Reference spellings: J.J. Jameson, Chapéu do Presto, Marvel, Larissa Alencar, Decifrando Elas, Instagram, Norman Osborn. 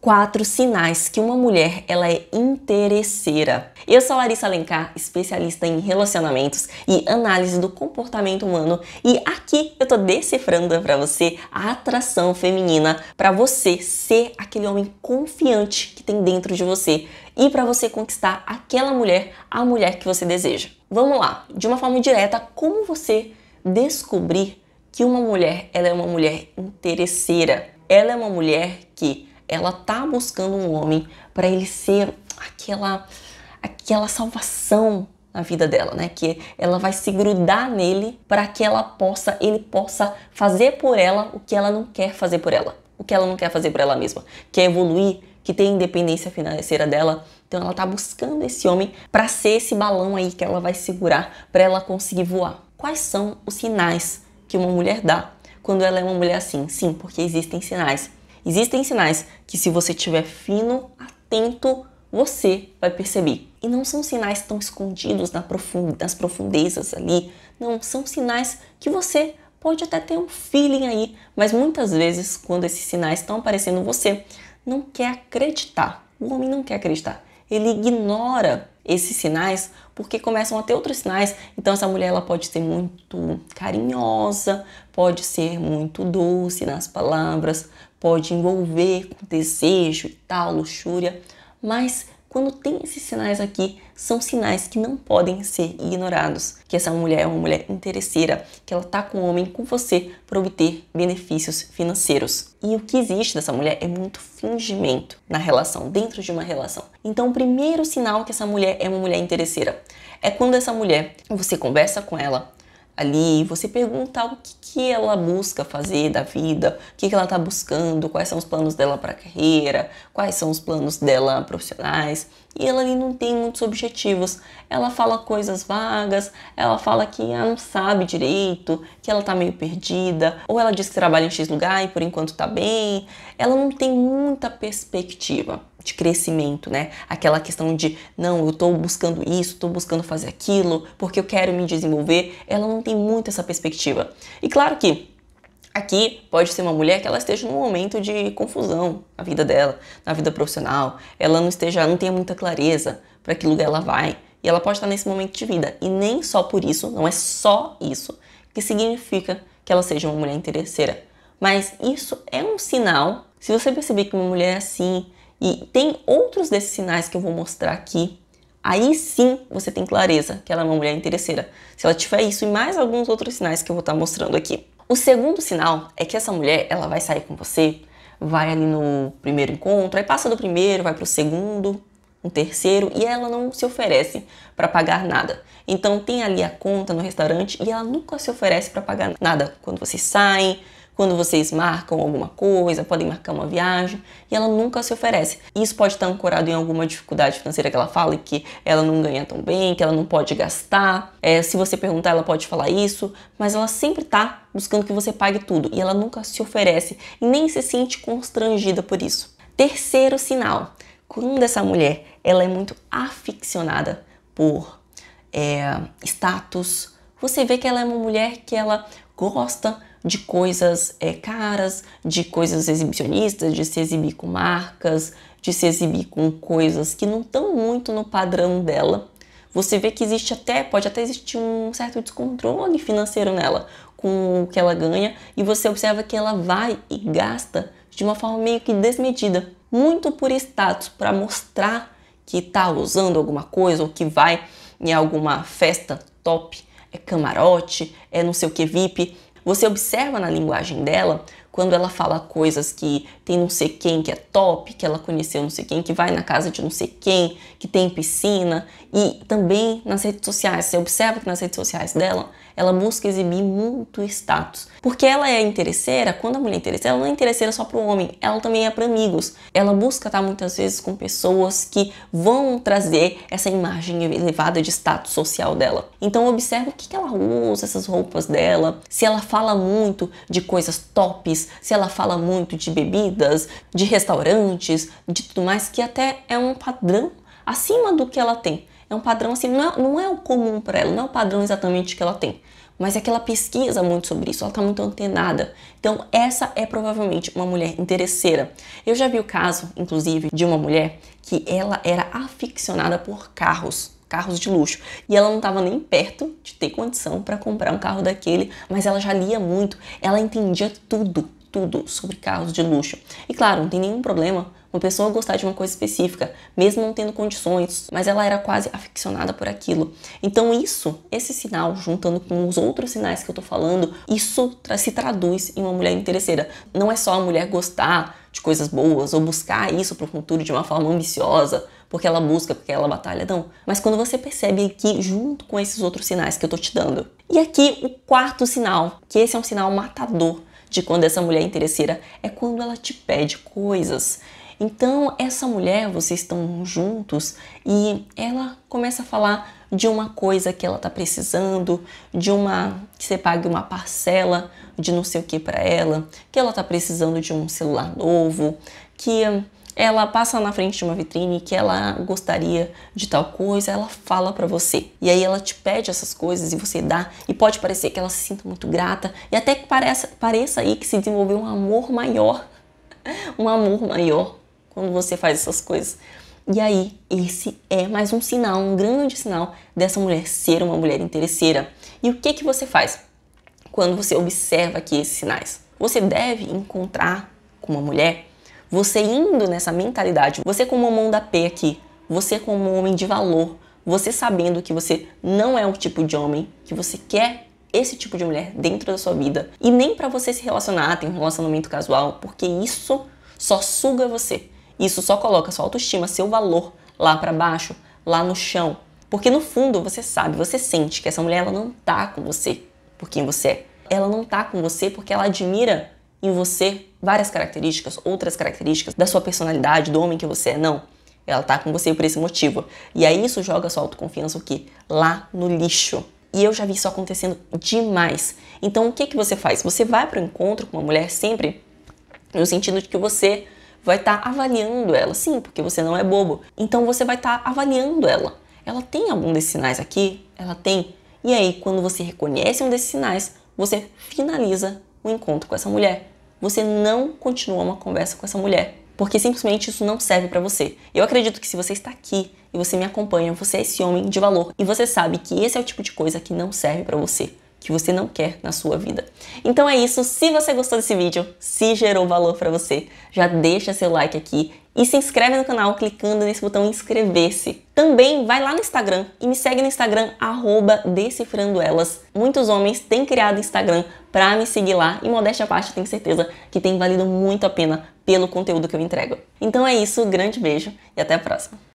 4 sinais que uma mulher ela é interesseira. Eu sou a Larissa Alencar, especialista em relacionamentos e análise do comportamento humano, e aqui eu tô decifrando para você a atração feminina, para você ser aquele homem confiante que tem dentro de você e para você conquistar aquela mulher, a mulher que você deseja. Vamos lá, de uma forma direta, como você descobrir que uma mulher ela é uma mulher interesseira? Ela é uma mulher que ela tá buscando um homem para ele ser aquela salvação na vida dela, né? Que ela vai se grudar nele para que ele possa fazer por ela o que ela não quer fazer por ela, o que ela não quer fazer por ela mesma, que é evoluir, que tem independência financeira dela. Então ela tá buscando esse homem para ser esse balão aí que ela vai segurar para ela conseguir voar. Quais são os sinais que uma mulher dá quando ela é uma mulher assim? Sim, porque existem sinais. Existem sinais que, se você estiver fino, atento, você vai perceber. E não são sinais tão escondidos nas profundezas ali. Não, são sinais que você pode até ter um feeling aí, mas muitas vezes, quando esses sinais estão aparecendo, você não quer acreditar. O homem não quer acreditar. Ele ignora esses sinais porque começam a ter outros sinais. Então essa mulher ela pode ser muito carinhosa, pode ser muito doce nas palavras, pode envolver com desejo e tal, luxúria, mas quando tem esses sinais aqui, são sinais que não podem ser ignorados, que essa mulher é uma mulher interesseira, que ela tá com o homem, com você, para obter benefícios financeiros. E o que existe dessa mulher é muito fingimento na relação, dentro de uma relação. Então o primeiro sinal que essa mulher é uma mulher interesseira é quando essa mulher, você conversa com ela ali, você pergunta o que ela busca fazer da vida, o que ela tá buscando, quais são os planos dela para a carreira, quais são os planos dela profissionais, e ela ali não tem muitos objetivos. Ela fala coisas vagas, ela fala que não sabe direito, que ela tá meio perdida, ou ela diz que trabalha em X lugar e por enquanto tá bem. Ela não tem muita perspectiva de crescimento, né? Aquela questão de, não, eu tô buscando isso, tô buscando fazer aquilo, porque eu quero me desenvolver. Ela não tem muito essa perspectiva. E claro que aqui pode ser uma mulher que ela esteja num momento de confusão na vida dela, na vida profissional. Ela não tenha muita clareza para que lugar ela vai. E ela pode estar nesse momento de vida. E nem só por isso, não é só isso, que significa que ela seja uma mulher interesseira. Mas isso é um sinal. Se você perceber que uma mulher é assim, e tem outros desses sinais que eu vou mostrar aqui, aí sim você tem clareza que ela é uma mulher interesseira. Se ela tiver isso e mais alguns outros sinais que eu vou estar mostrando aqui. O segundo sinal é que essa mulher ela vai sair com você, vai ali no primeiro encontro, aí passa do primeiro, vai pro segundo, um terceiro, e ela não se oferece para pagar nada. Então tem ali a conta no restaurante e ela nunca se oferece para pagar nada. Quando vocês saem, quando vocês marcam alguma coisa, podem marcar uma viagem, e ela nunca se oferece. Isso pode estar ancorado em alguma dificuldade financeira que ela fala, que ela não ganha tão bem, que ela não pode gastar. Se você perguntar, ela pode falar isso, mas ela sempre tá buscando que você pague tudo, e ela nunca se oferece, e nem se sente constrangida por isso. Terceiro sinal, quando essa mulher ela é muito aficionada por status, você vê que ela é uma mulher que ela gosta de coisas caras, de coisas exibicionistas, de se exibir com marcas, de se exibir com coisas que não estão muito no padrão dela. Você vê que existe pode até existir um certo descontrole financeiro nela com o que ela ganha, e você observa que ela vai e gasta de uma forma meio que desmedida, muito por status, para mostrar que está usando alguma coisa ou que vai em alguma festa top, é camarote, é não sei o que VIP. Você observa na linguagem dela, quando ela fala coisas que tem não sei quem que é top, que ela conheceu não sei quem, que vai na casa de não sei quem, que tem piscina. E também nas redes sociais, você observa que nas redes sociais dela, ela busca exibir muito status. Porque ela é interesseira. Quando a mulher é interesseira, ela não é interesseira só para o homem, ela também é para amigos. Ela busca estar muitas vezes com pessoas que vão trazer essa imagem elevada de status social dela. Então observa o que ela usa, essas roupas dela, se ela fala muito de coisas tops, se ela fala muito de bebidas, de restaurantes, de tudo mais, que até é um padrão acima do que ela tem. É um padrão assim, não é o comum para ela, não é o padrão exatamente que ela tem. Mas é que ela pesquisa muito sobre isso, ela tá muito antenada. Então essa é provavelmente uma mulher interesseira. Eu já vi o caso, inclusive, de uma mulher que ela era aficionada por carros de luxo, e ela não estava nem perto de ter condição para comprar um carro daquele, mas ela já lia muito, ela entendia tudo sobre carros de luxo. E claro, não tem nenhum problema uma pessoa gostar de uma coisa específica, mesmo não tendo condições, mas ela era quase aficionada por aquilo. Então isso, esse sinal, juntando com os outros sinais que eu tô falando, isso se traduz em uma mulher interesseira. Não é só a mulher gostar de coisas boas ou buscar isso pro futuro de uma forma ambiciosa, porque ela busca, porque ela batalha, não. Mas quando você percebe aqui, junto com esses outros sinais que eu tô te dando. E aqui o quarto sinal, que esse é um sinal matador de quando essa mulher é interesseira, é quando ela te pede coisas. Então, essa mulher, vocês estão juntos e ela começa a falar de uma coisa que ela tá precisando, de uma que você pague uma parcela de não sei o que para ela, que ela tá precisando de um celular novo, que ela passa na frente de uma vitrine que ela gostaria de tal coisa, ela fala pra você. E aí ela te pede essas coisas e você dá. E pode parecer que ela se sinta muito grata e até que pareça aí que se desenvolveu um amor maior quando você faz essas coisas. E aí, esse é mais um sinal, um grande sinal dessa mulher ser uma mulher interesseira. E o que que você faz quando você observa aqui esses sinais? Você deve encontrar com uma mulher, você indo nessa mentalidade, você como uma mão da pé aqui, você como um homem de valor, você sabendo que você não é o tipo de homem que você quer esse tipo de mulher dentro da sua vida. E nem pra você se relacionar, ter um relacionamento casual, porque isso só suga você. Isso só coloca sua autoestima, seu valor lá pra baixo, lá no chão. Porque no fundo você sabe, você sente que essa mulher ela não tá com você por quem você é. Ela não tá com você porque ela admira em você várias características, outras características da sua personalidade, do homem que você é, não. Ela tá com você por esse motivo. E aí isso joga sua autoconfiança o quê? Lá no lixo. E eu já vi isso acontecendo demais. Então o que que você faz? Você vai para o encontro com uma mulher sempre no sentido de que você vai estar avaliando ela. Sim, porque você não é bobo. Então você vai estar avaliando ela. Ela tem algum desses sinais aqui? Ela tem. E aí quando você reconhece um desses sinais, você finaliza o encontro com essa mulher. Você não continua uma conversa com essa mulher. Porque simplesmente isso não serve pra você. Eu acredito que se você está aqui e você me acompanha, você é esse homem de valor. E você sabe que esse é o tipo de coisa que não serve pra você. Que você não quer na sua vida. Então é isso. Se você gostou desse vídeo, se gerou valor pra você, já deixa seu like aqui. E se inscreve no canal clicando nesse botão inscrever-se. Também vai lá no Instagram e me segue no Instagram, @decifrandoelas. Muitos homens têm criado Instagram pra me seguir lá. E modéstia à parte, tenho certeza que tem valido muito a pena pelo conteúdo que eu entrego. Então é isso, grande beijo e até a próxima.